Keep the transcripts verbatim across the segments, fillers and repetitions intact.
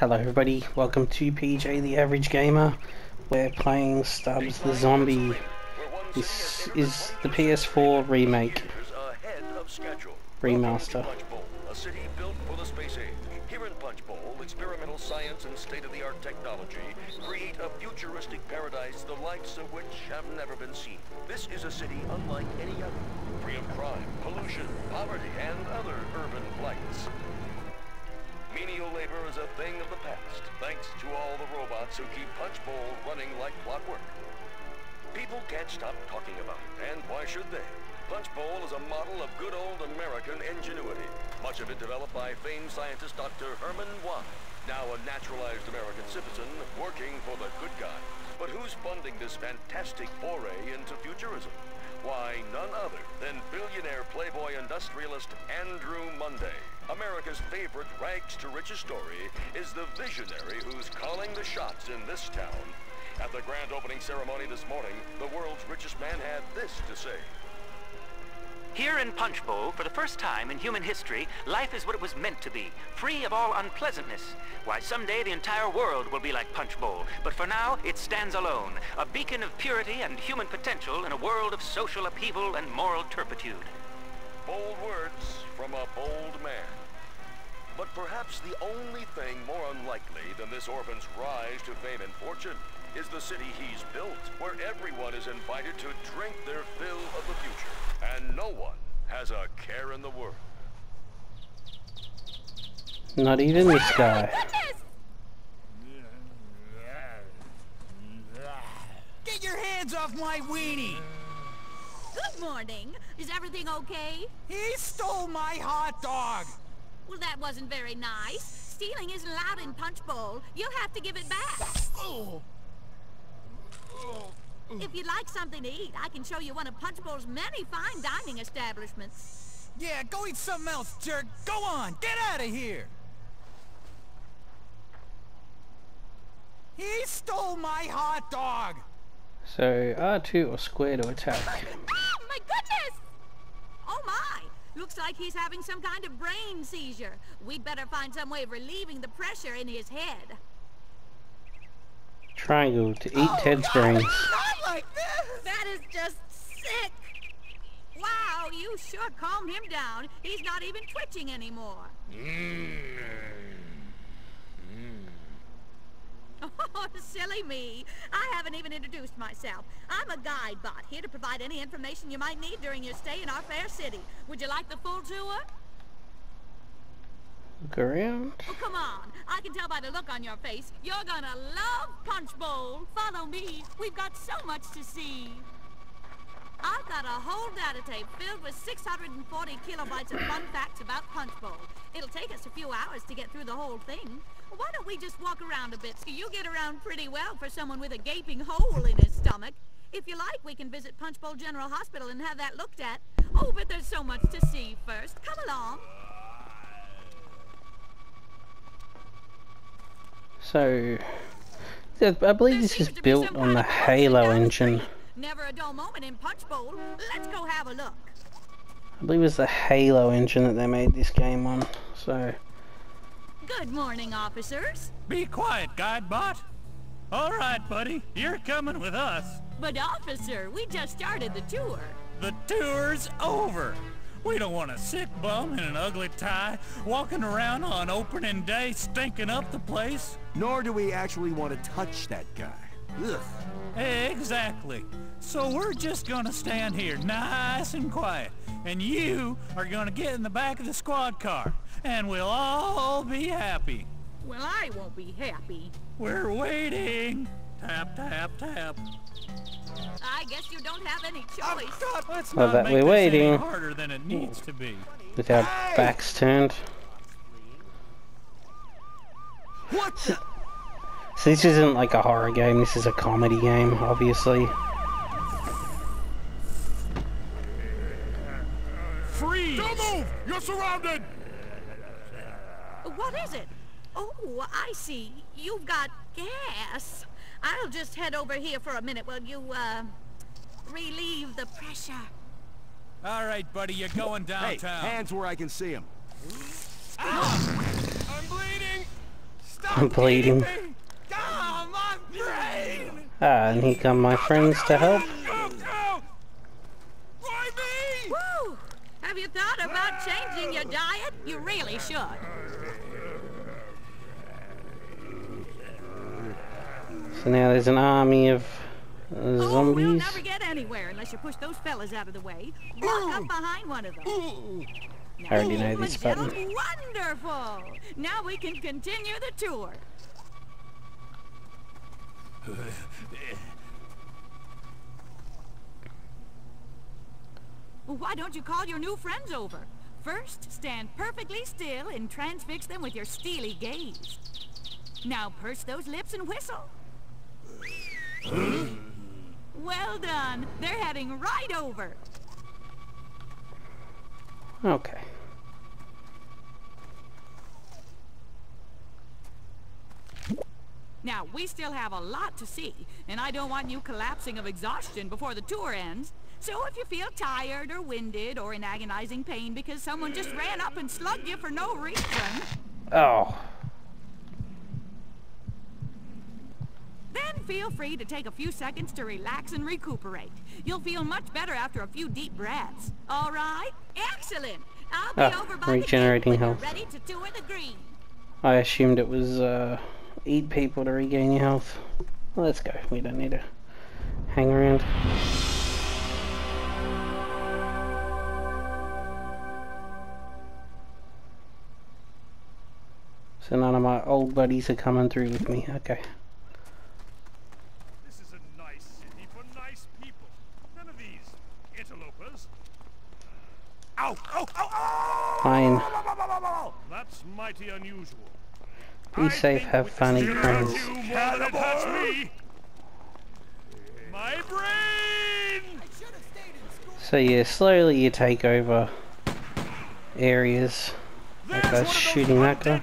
Hello everybody, welcome to P J the Average Gamer. We're playing Stubbs the Zombie. This is the P S four remake. Remaster. A city built for the space age. Here in Punchbowl, experimental science and state-of-the-art technology create a futuristic paradise the likes of which have never been seen. This is a city unlike any other, free of crime, pollution, poverty, and other urban blights. Menial labor is a thing of the past, thanks to all the robots who keep Punchbowl running like clockwork. People can't stop talking about it, and why should they? Punchbowl is a model of good old American ingenuity, much of it developed by famed scientist Doctor Herman Wahn, now a naturalized American citizen working for the good guy. But who's funding this fantastic foray into futurism? Why, none other than billionaire playboy industrialist Andrew Monday. America's favorite rags-to-riches story is the visionary who's calling the shots in this town. At the grand opening ceremony this morning, the world's richest man had this to say. Here in Punchbowl, for the first time in human history, life is what it was meant to be, free of all unpleasantness. Why, someday the entire world will be like Punchbowl, but for now, it stands alone, a beacon of purity and human potential in a world of social upheaval and moral turpitude. Bold words from a bold man. But perhaps the only thing more unlikely than this orphan's rise to fame and fortune is the city he's built, where everyone is invited to drink their fill of the future, and no one has a care in the world. Not even this guy. Get your hands off my weenie! Good morning. Is everything okay? He stole my hot dog! Well, that wasn't very nice. Stealing isn't allowed in Punchbowl. You'll have to give it back. Oh. If you'd like something to eat, I can show you one of Punchbowl's many fine dining establishments. Yeah, go eat something else, jerk. Go on, get out of here. He stole my hot dog. So R two or square to attack. Oh my goodness! Oh my! Looks like he's having some kind of brain seizure. We'd better find some way of relieving the pressure in his head. Triangle to eat oh, Ted's brains. Not like this! That is just sick! Wow, you sure calmed him down. He's not even twitching anymore. Mm. Mm. Oh, silly me. I haven't even introduced myself. I'm a guide bot, here to provide any information you might need during your stay in our fair city. Would you like the full tour? Look around. Oh, come on. I can tell by the look on your face. You're gonna love Punchbowl. Follow me. We've got so much to see. I've got a whole data tape filled with six hundred forty kilobytes of fun facts about Punchbowl. It'll take us a few hours to get through the whole thing. Why don't we just walk around a bit? So you get around pretty well for someone with a gaping hole in his stomach. If you like, we can visit Punchbowl General Hospital and have that looked at. Oh, but there's so much to see first. Come along. So, I believe this is built on the Halo engine. Never a dull moment in Punchbowl. Let's go have a look. I believe it was the Halo engine that they made this game on. So. Good morning, officers. Be quiet, guide bot. All right, buddy, you're coming with us. But officer, we just started the tour. The tour's over. We don't want a sick bum in an ugly tie walking around on opening day stinking up the place. Nor do we actually want to touch that guy. Ugh. Exactly. So we're just gonna stand here nice and quiet. And you are gonna get in the back of the squad car. And we'll all be happy. Well, I won't be happy. We're waiting. Tap, tap, tap. I guess you don't have any choice. Let's not that make we're waiting. Harder than it needs to be. With our hey! backs turned. What? So, so this isn't like a horror game. This is a comedy game, obviously. Freeze! Don't move! You're surrounded. What is it? Oh, I see. You've got gas. I'll just head over here for a minute while you, uh, relieve the pressure. All right, buddy, you're going downtown. Hey, hands where I can see him. Ah! I'm bleeding! Stop! I'm bleeding. Ah, and he got my friends to help. Woo! Have you thought about changing your diet? You really should. So now there's an army of uh, zombies. Oh, we'll never get anywhere unless you push those fellas out of the way. Walk up behind one of them. Now, I already know these buttons. Wonderful! Now we can continue the tour. Well, why don't you call your new friends over? First, stand perfectly still and transfix them with your steely gaze. Now purse those lips and whistle. Well done. They're heading right over. Okay. Now, we still have a lot to see, and I don't want you collapsing of exhaustion before the tour ends. So if you feel tired or winded or in agonizing pain because someone just ran up and slugged you for no reason... Oh. Then feel free to take a few seconds to relax and recuperate. You'll feel much better after a few deep breaths. All right? Excellent! I'll be oh, over by regenerating the health. Ready to tour the green. I assumed it was, uh... eat people to regain your health. Well, let's go. We don't need to hang around. So none of my old buddies are coming through with me. Okay. This is a nice city for nice people. None of these interlopers. Ow! Ow! Ow! Ow! Fine. That's mighty unusual. Be safe, have fun, eat friends. My brain! So yeah, slowly you take over areas. Like us shooting that guy.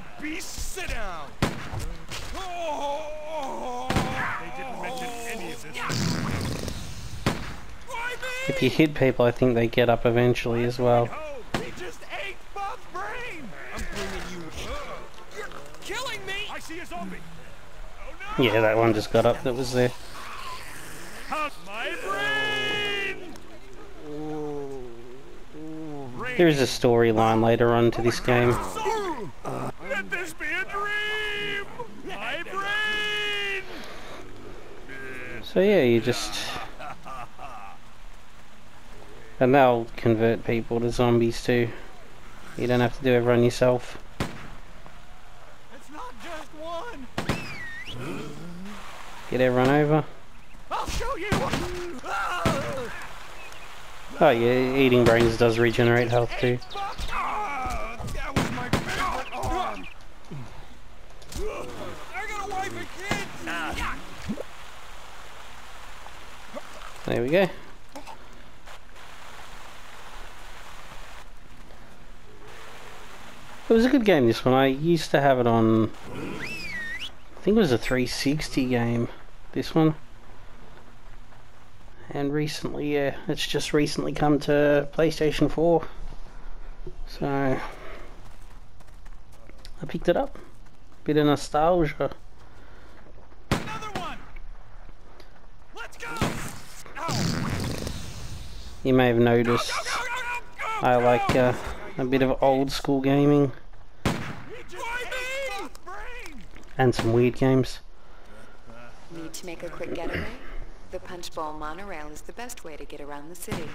If you hit people, I think they get up eventually as well. Yeah, that one just got up that was there. There is a storyline later on to this game. Let this be a dream! My brain! So yeah, you just... And they'll convert people to zombies too. You don't have to do everyone yourself. Get everyone over. I'll show you. Oh yeah, eating brains does regenerate health too. That was my favorite arm. I got a wife and kids. There we go. It was a good game, this one. I used to have it on, I think it was a three sixty game, this one. And recently, yeah, it's just recently come to PlayStation four. So, I picked it up. Bit of nostalgia. Another one. Let's go. Ow. You may have noticed go, go, go, go, go, I like uh, a bit of old school gaming. And some weird games. Need to make a quick getaway? The Punchbowl monorail is the best way to get around the city.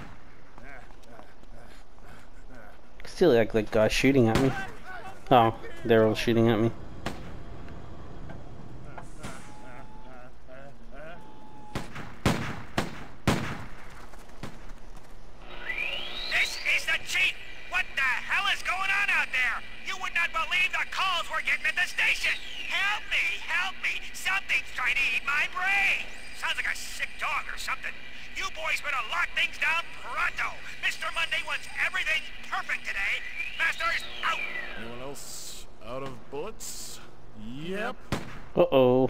Still act like that guy shooting at me. Oh, they're all shooting at me. This is the cheat! What the hell is going on out there? You would not believe the calls we're getting at the station! Help me! Help me! Something's trying to eat my brain! Sounds like a sick dog or something. You boys better lock things down pronto! Mister Monday wants everything perfect today! Masters, out! Anyone else out of bullets? Yep. Uh-oh.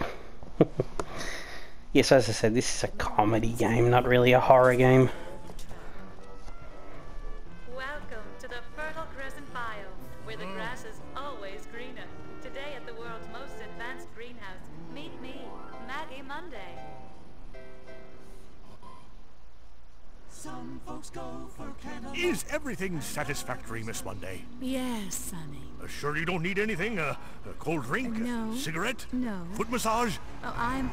Yes, as I said, this is a comedy game, not really a horror game. Where the grass is always greener. Today at the world's most advanced Monday. Some folks go for cannibal. Is everything satisfactory, Miss Monday? Yes, Sonny. Uh, sure you don't need anything? Uh, a cold drink? Uh, no. A cigarette? No. Foot massage? Oh, I'm...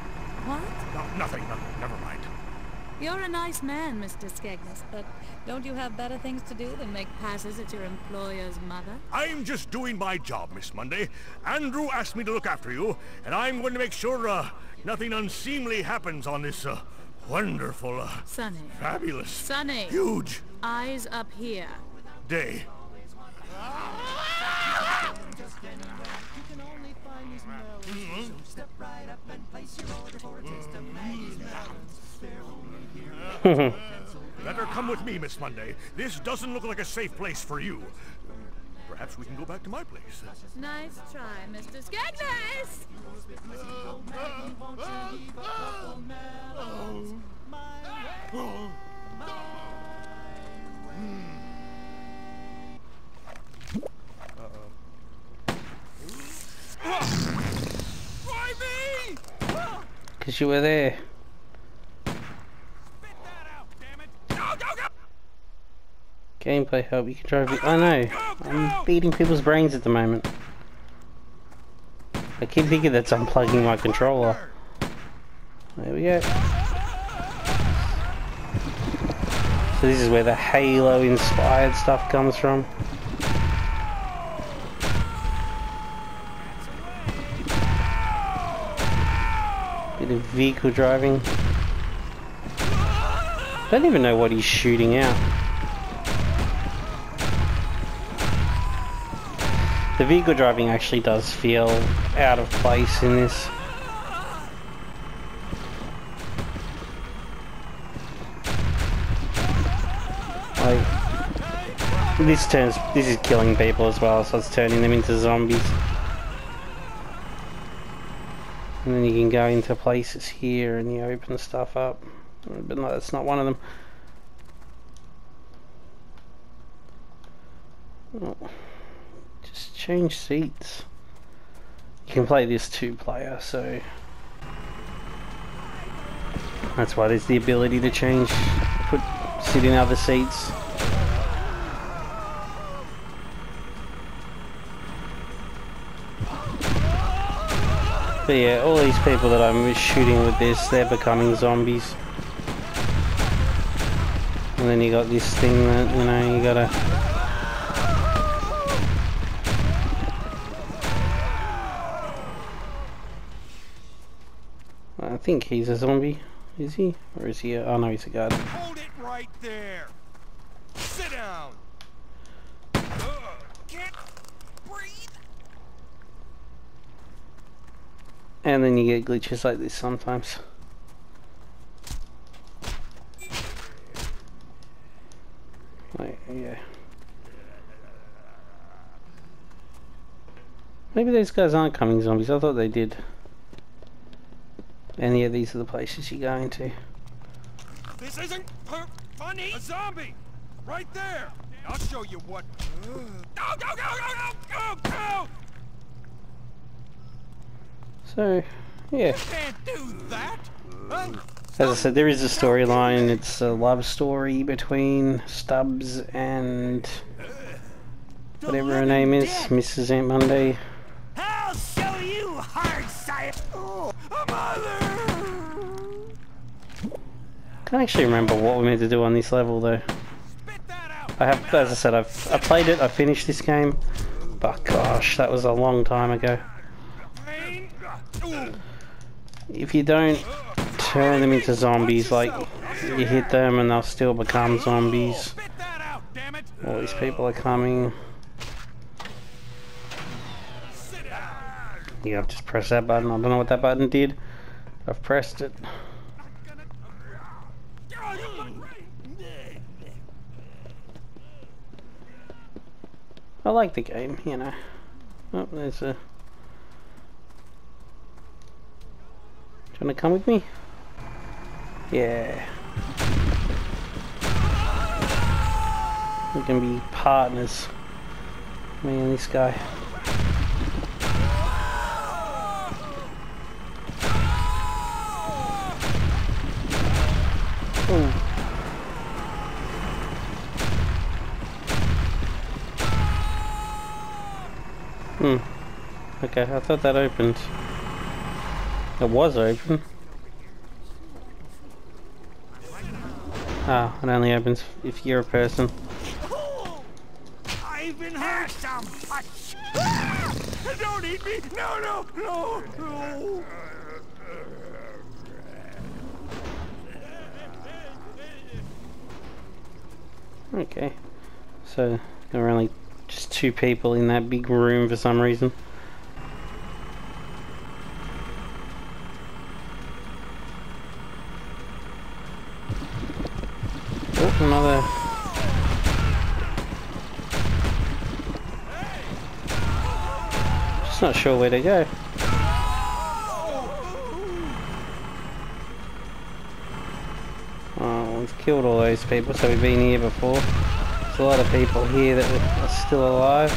what? No, nothing. No, never mind. You're a nice man, Mister Skegness, but don't you have better things to do than make passes at your employer's mother? I'm just doing my job, Miss Monday. Andrew asked me to look after you, and I'm going to make sure uh, nothing unseemly happens on this uh, wonderful... Uh, Sunny. Fabulous. Sunny. Huge. Eyes up here. Day. Mm-hmm. So step right up and place your order for a taste of Maggie's melons. Better come with me, Miss Monday. This doesn't look like a safe place for you. Perhaps we can go back to my place. Nice try, Mister Skegness! Why me? Because you were there. Gameplay help, you can drive it. I know, I'm beating people's brains at the moment. I keep thinking that's unplugging my controller. There we go. So this is where the Halo inspired stuff comes from. Bit of vehicle driving. Don't even know what he's shooting out. The vehicle driving actually does feel out of place in this. Like, this turns, this is killing people as well, so it's turning them into zombies. And then you can go into places here and you open stuff up. But no, that's not one of them. Oh. Just change seats. You can play this two player, so that's why there's the ability to change, put sit in other seats. But yeah, all these people that I'm shooting with this, they're becoming zombies. And then you got this thing that, you know, you gotta I think he's a zombie. Is he? Or is he a... oh no, he's a guard. Hold it right there! Sit down! Uh, can't breathe! And then you get glitches like this sometimes. Like, yeah. Maybe these guys aren't coming zombies. I thought they did. And yeah, these are the places you're going to. This isn't per funny. A zombie, right there. I'll show you what. Go go go go go go. So, yeah. You can't do that. As I said, there is a storyline. It's a love story between Stubbs and whatever her name is, Missus Aunt Monday. I'll show you hard science. Oh, a mother! Can't actually remember what we meant to do on this level though. I have, as I said, I've I played it. I finished this game, but gosh, that was a long time ago. If you don't turn them into zombies, like you hit them and they'll still become zombies. All these people are coming. Yeah, I've just pressed that button. I don't know what that button did. I've pressed it. I like the game, you know. Oh, there's a... do you want to come with me? Yeah. We can be partners. Me and this guy. Okay, I thought that opened. It was open. Ah, oh, it only opens if you're a person. I've been hurt some much. Ah! Don't eat me! No, no, no, no! Okay, so there were only just two people in that big room for some reason. Oh, another. Just not sure where to go. Oh, we've killed all those people, so we've been here before. There's a lot of people here that are still alive.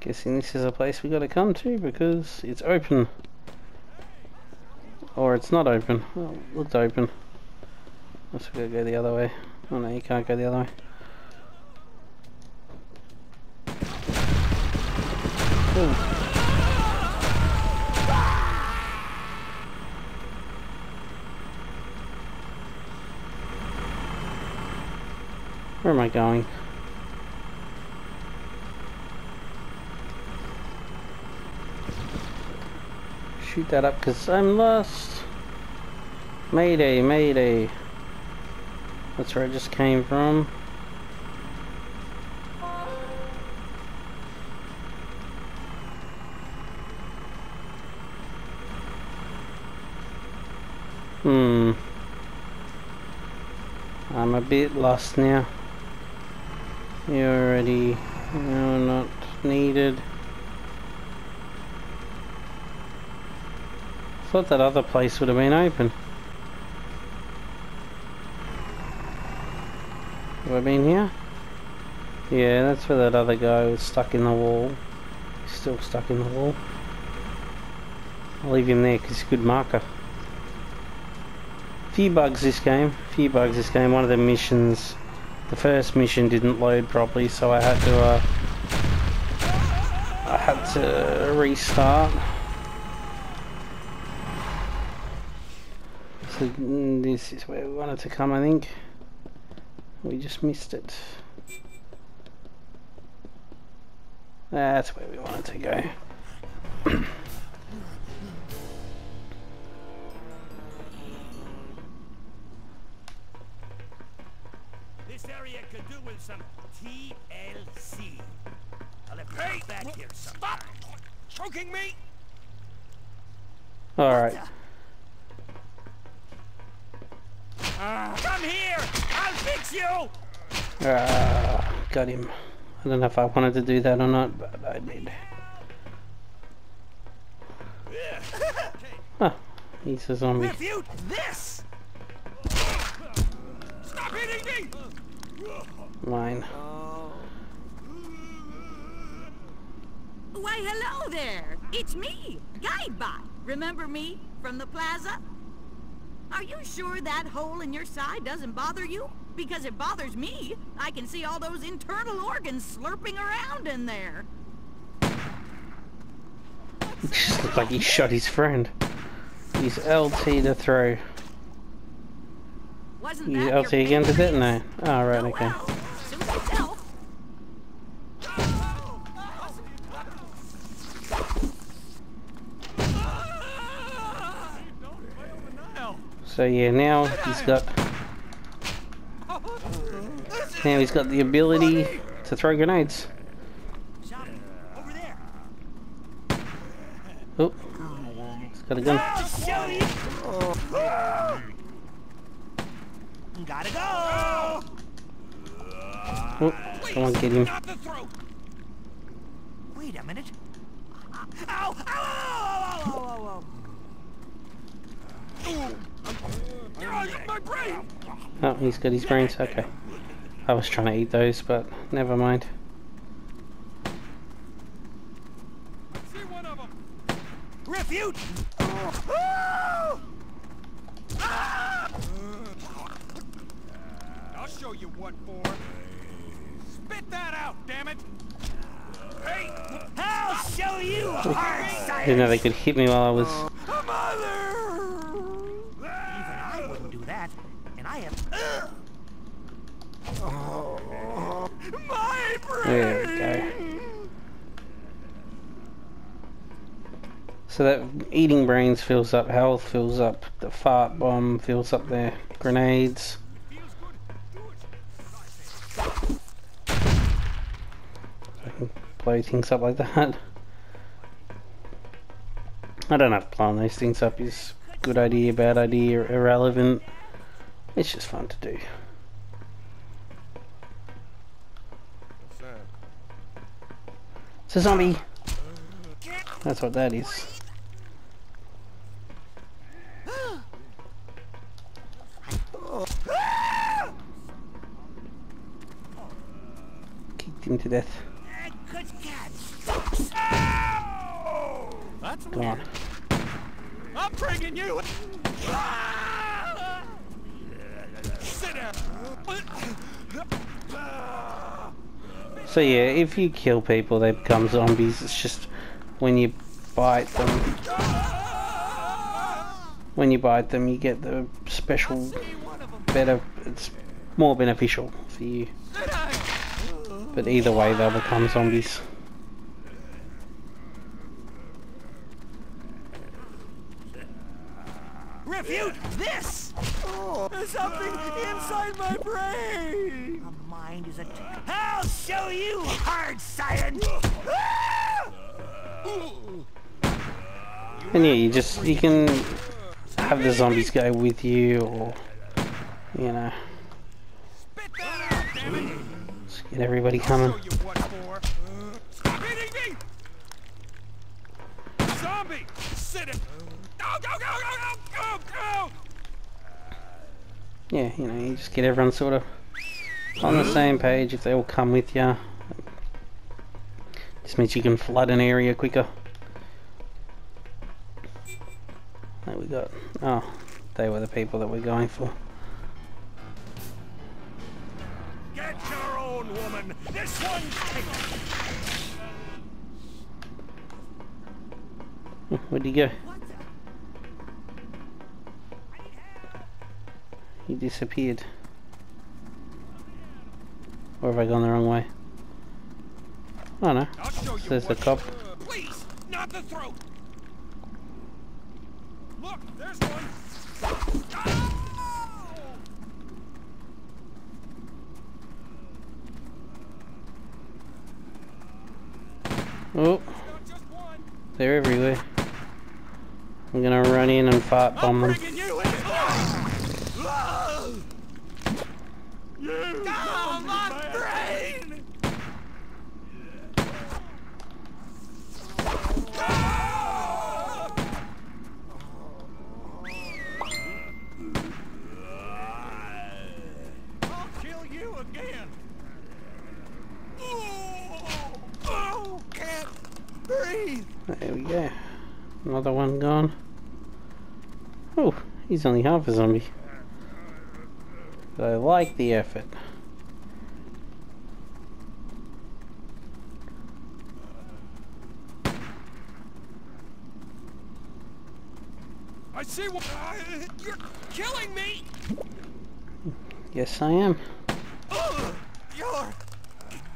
Guessing this is a place we gotta come to because it's open. Or it's not open. Oh, it looked open. Let's go go the other way. Oh no, you can't go the other way. Ooh. Where am I going? Shoot that up because I'm lost. Mayday, mayday. That's where I just came from. Hmm. I'm a bit lost now. You're already, you're not needed. I thought that other place would have been open. Have I been here? Yeah, that's where that other guy was stuck in the wall. He's still stuck in the wall. I'll leave him there because he's a good marker. Few bugs this game. Few bugs this game. One of the missions, the first mission didn't load properly, so I had to, uh, I had to restart. This is where we wanted to come, I think. We just missed it. That's where we wanted to go. This area could do with some T L C. I'll have hey, back here sometime. Stop choking me. All right. Come here! I'll fix you! Ah, got him. I don't know if I wanted to do that or not, but I did. Ah, he's a zombie. Refute this! Stop hitting me! Mine. Why, hello there! It's me, Guidebot. Remember me from the plaza? Are you sure that hole in your side doesn't bother you? Because it bothers me. I can see all those internal organs slurping around in there. It just looked like he shot his friend. Use L T to throw. Wasn't that Use L T again to detonate? Oh, right, okay. So yeah, now he's got now he's got the ability to throw grenades. Oh, he's got a gun. Gotta go. Oh, come on, get him. Wait a minute. Oh, he's got his brains, okay. I was trying to eat those, but never mind. See one of them. Refute! I'll show you what for. that out, damn it! Hey, I'll show you hard science. Didn't know they could hit me while I was. A mother. Even I wouldn't do that, and I am. Oh, my brain. There we go. So that eating brains fills up, health fills up, the fart bomb fills up their grenades. So I can blow things up like that. I don't know if blowing these things up is good idea, bad idea, irrelevant. It's just fun to do. It's a zombie! That's what that is. Kicked him to death. Good catch. Oh, that's come on. I'm bringing you. Ah! Sit down. So yeah, if you kill people, they become zombies. It's just when you bite them, when you bite them, you get the special, better. It's more beneficial for you. But either way, they'll become zombies. Refute this! Oh, there's something inside my brain! My mind is a... I'll show you hard science! And yeah, you just, you can have the zombies go with you, or, you know. Get everybody coming. Zombie, sit it. Go, go, go, go, go, go. Yeah, you know, you just get everyone sort of on the same page if they all come with you. Just means you can flood an area quicker. There we got. Oh, they were the people that we're going for. Get your own woman. This one. Where'd he go? He disappeared. Or have I gone the wrong way? Oh no. There's the cop. Please, not the throat. Look, there's one. Oh! Oh. They're everywhere. I'm gonna run in and fart bomb them. Oh, my brain! There we go. Another one gone. Oh, he's only half a zombie. But I like the effort. I see what uh, you're killing me. Yes, I am. Uh, you're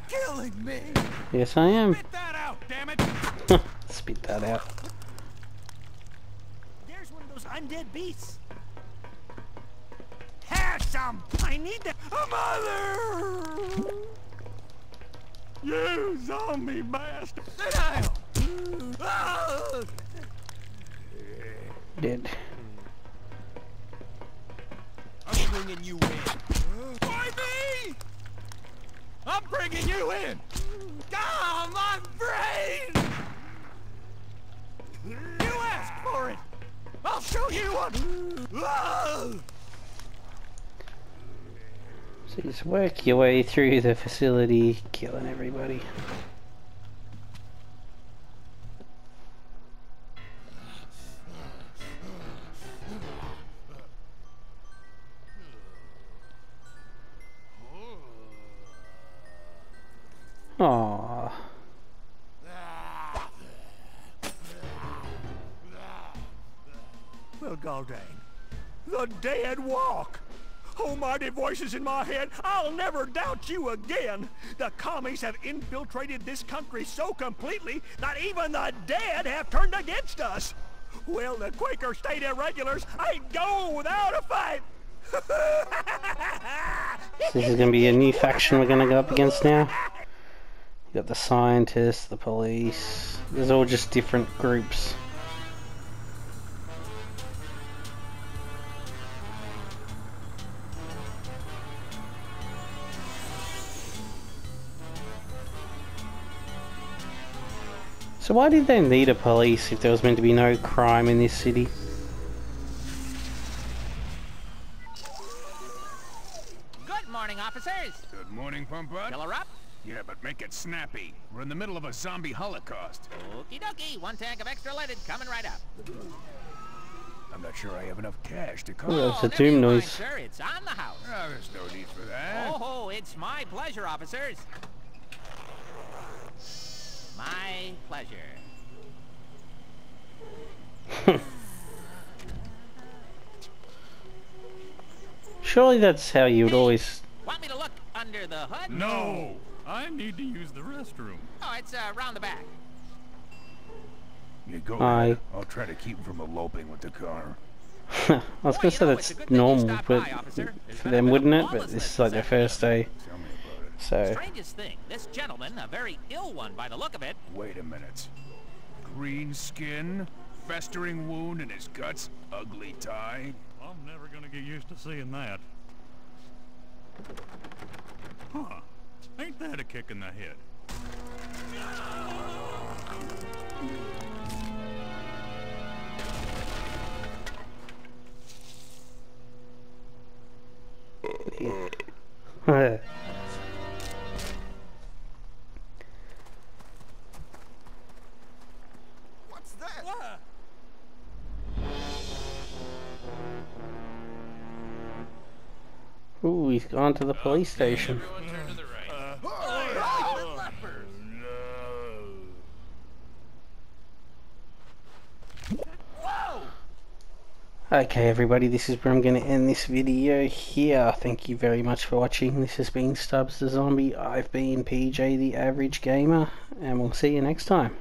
killing me. Yes, I am. Spit that out, damn it. Spit that out. There's one of those undead beasts. Have some. I need that. A mother. You zombie bastard. Sit down. Uh, Dead. I'm bringing you in. Why me? I'm bringing you in. Ah, my brain! You asked for it. I'll show you one. Whoa! So just work your way through the facility, killing everybody. Aww. Well, Goldane, the dead walk. Almighty voices in my head, I'll never doubt you again. The commies have infiltrated this country so completely that even the dead have turned against us. Well, the Quaker State irregulars ain't going without a fight. So this is going to be a new faction we're going to go up against now. You got the scientists, the police. There's all just different groups. So why did they need a police if there was meant to be no crime in this city? Good morning, officers. Good morning, Pump-Up. Y'all are up? Yeah, but make it snappy. We're in the middle of a zombie holocaust. Okie dokie, one tank of extra leaded coming right up. I'm not sure I have enough cash to cover. Oh, that's a doom noise. Sir, it's on the house. Oh, there's no need for that. Oh, it's my pleasure, officers. My pleasure. Surely that's how you would hey, always... Want me to look under the hood? No! I need to use the restroom. Oh, it's uh, around the back. You go I... I'll try to keep him from eloping with the car. I was going to say that's normal but for them, wouldn't it? But this is like their first day. So. Strangest thing, this gentleman, a very ill one by the look of it. Wait a minute. Green skin, festering wound in his guts, ugly tie. I'm never gonna get used to seeing that. Huh. Ain't that a kick in the head? Yeah. Ooh, he's gone to the police station. Okay, everybody, this is where I'm going to end this video here. Thank you very much for watching. This has been Stubbs the Zombie. I've been P J the Average Gamer, and we'll see you next time.